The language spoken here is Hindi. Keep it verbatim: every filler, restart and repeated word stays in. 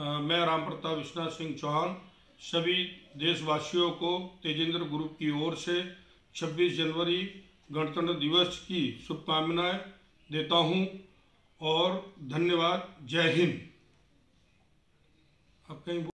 मैं रामप्रताप विश्व सिंह चौहान सभी देशवासियों को तेजेंद्र ग्रुप की ओर से छब्बीस जनवरी गणतंत्र दिवस की शुभकामनाएं देता हूं और धन्यवाद। जय हिंद। आप कहीं